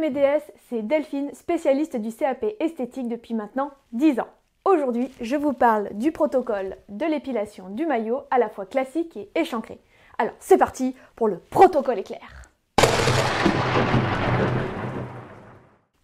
mes déesses, c'est Delphine, spécialiste du CAP Esthétique depuis maintenant 10 ans. Aujourd'hui, je vous parle du protocole de l'épilation du maillot, à la fois classique et échancré. Alors, c'est parti pour le protocole éclair.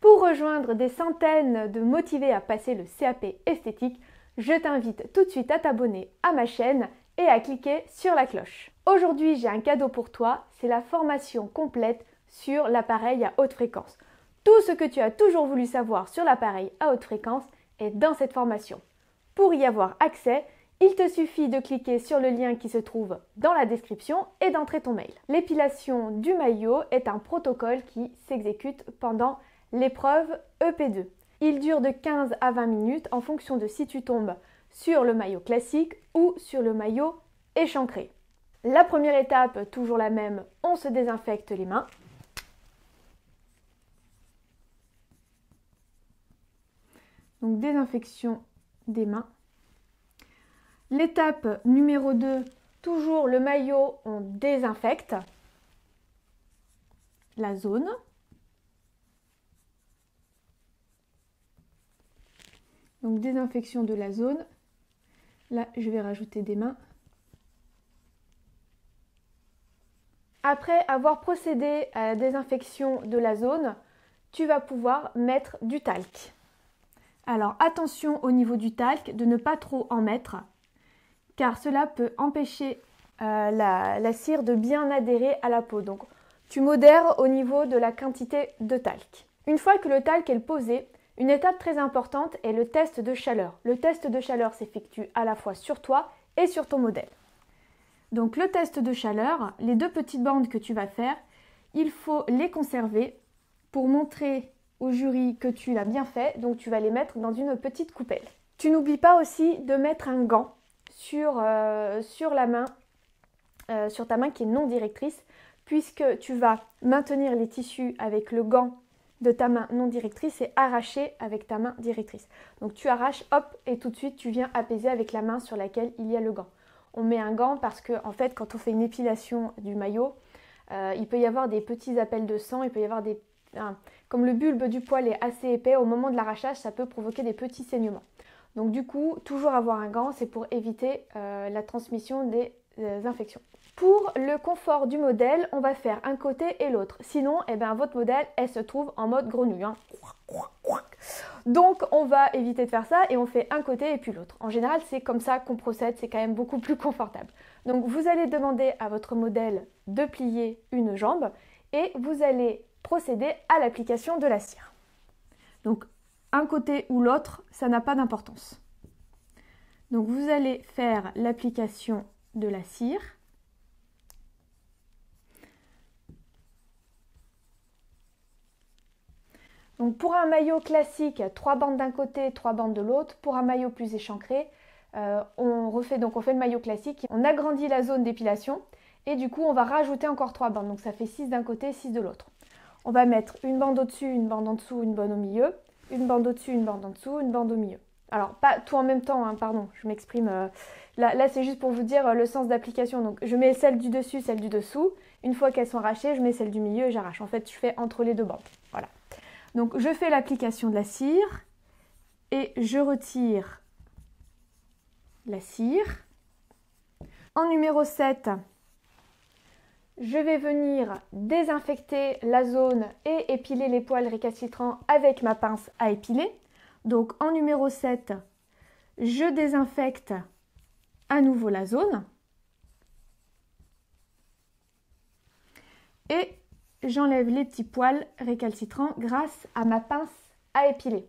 Pour rejoindre des centaines de motivés à passer le CAP Esthétique, je t'invite tout de suite à t'abonner à ma chaîne et à cliquer sur la cloche. Aujourd'hui, j'ai un cadeau pour toi, c'est la formation complète sur l'appareil à haute fréquence. Tout ce que tu as toujours voulu savoir sur l'appareil à haute fréquence est dans cette formation. Pour y avoir accès, il te suffit de cliquer sur le lien qui se trouve dans la description et d'entrer ton mail. L'épilation du maillot est un protocole qui s'exécute pendant l'épreuve EP2. Il dure de 15 à 20 minutes en fonction de si tu tombes sur le maillot classique ou sur le maillot échancré. La première étape, toujours la même, on se désinfecte les mains. Donc désinfection des mains. L'étape numéro 2, toujours le maillot, on désinfecte la zone. Donc désinfection de la zone. Là, je vais rajouter des mains. Après avoir procédé à la désinfection de la zone, tu vas pouvoir mettre du talc. Alors attention au niveau du talc de ne pas trop en mettre, car cela peut empêcher la cire de bien adhérer à la peau. Donc tu modères au niveau de la quantité de talc. Une fois que le talc est posé, une étape très importante est le test de chaleur. Le test de chaleur s'effectue à la fois sur toi et sur ton modèle. Donc le test de chaleur, les deux petites bandes que tu vas faire, il faut les conserver pour montrer au jury que tu l'as bien fait. Donc tu vas les mettre dans une petite coupelle. Tu n'oublies pas aussi de mettre un gant sur ta main qui est non directrice, puisque tu vas maintenir les tissus avec le gant de ta main non directrice et arracher avec ta main directrice. Donc tu arraches, hop, et tout de suite tu viens apaiser avec la main sur laquelle il y a le gant. On met un gant parce que en fait, quand on fait une épilation du maillot, il peut y avoir des petits appels de sang, il peut y avoir des... Comme le bulbe du poil est assez épais, au moment de l'arrachage, ça peut provoquer des petits saignements. Donc du coup, toujours avoir un gant, c'est pour éviter la transmission des infections. Pour le confort du modèle, on va faire un côté et l'autre. Sinon, eh ben, votre modèle, elle se trouve en mode grenouille. Hein. Donc on va éviter de faire ça et on fait un côté et puis l'autre. En général, c'est comme ça qu'on procède, c'est quand même beaucoup plus confortable. Donc vous allez demander à votre modèle de plier une jambe et vous allez procéder à l'application de la cire. Donc un côté ou l'autre, ça n'a pas d'importance. Donc vous allez faire l'application de la cire. Donc pour un maillot classique, 3 bandes d'un côté, 3 bandes de l'autre. Pour un maillot plus échancré, on fait le maillot classique, on agrandit la zone d'épilation et du coup on va rajouter encore 3 bandes. Donc ça fait 6 d'un côté, 6 de l'autre. On va mettre une bande au-dessus, une bande en dessous, une bande au milieu. Une bande au-dessus, une bande en dessous, une bande au milieu. Alors, pas tout en même temps, hein, pardon, je m'exprime. Là, c'est juste pour vous dire le sens d'application. Donc, je mets celle du dessus, celle du dessous. Une fois qu'elles sont arrachées, je mets celle du milieu et j'arrache. En fait, je fais entre les deux bandes. Voilà. Donc, je fais l'application de la cire et je retire la cire. En numéro 7, je vais venir désinfecter la zone et épiler les poils récalcitrants avec ma pince à épiler. Donc en numéro 7, je désinfecte à nouveau la zone. Et j'enlève les petits poils récalcitrants grâce à ma pince à épiler.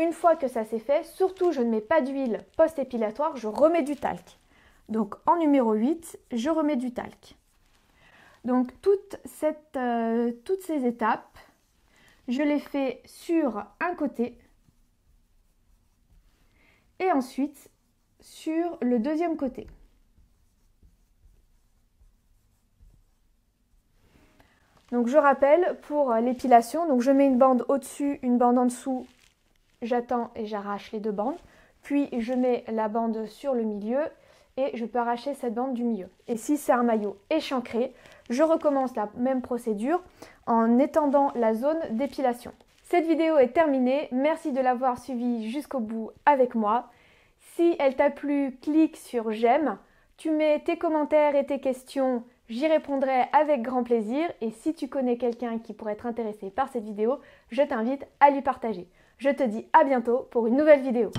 Une fois que ça c'est fait, surtout je ne mets pas d'huile post-épilatoire, je remets du talc. Donc en numéro 8, je remets du talc. Donc toutes ces étapes, je les fais sur un côté et ensuite sur le deuxième côté. Donc je rappelle pour l'épilation, donc je mets une bande au-dessus, une bande en dessous, j'attends et j'arrache les deux bandes, puis je mets la bande sur le milieu. Et je peux arracher cette bande du milieu. Et si c'est un maillot échancré, je recommence la même procédure en étendant la zone d'épilation. Cette vidéo est terminée, merci de l'avoir suivie jusqu'au bout avec moi. Si elle t'a plu, clique sur j'aime, tu mets tes commentaires et tes questions, j'y répondrai avec grand plaisir. Et si tu connais quelqu'un qui pourrait être intéressé par cette vidéo, je t'invite à lui partager. Je te dis à bientôt pour une nouvelle vidéo.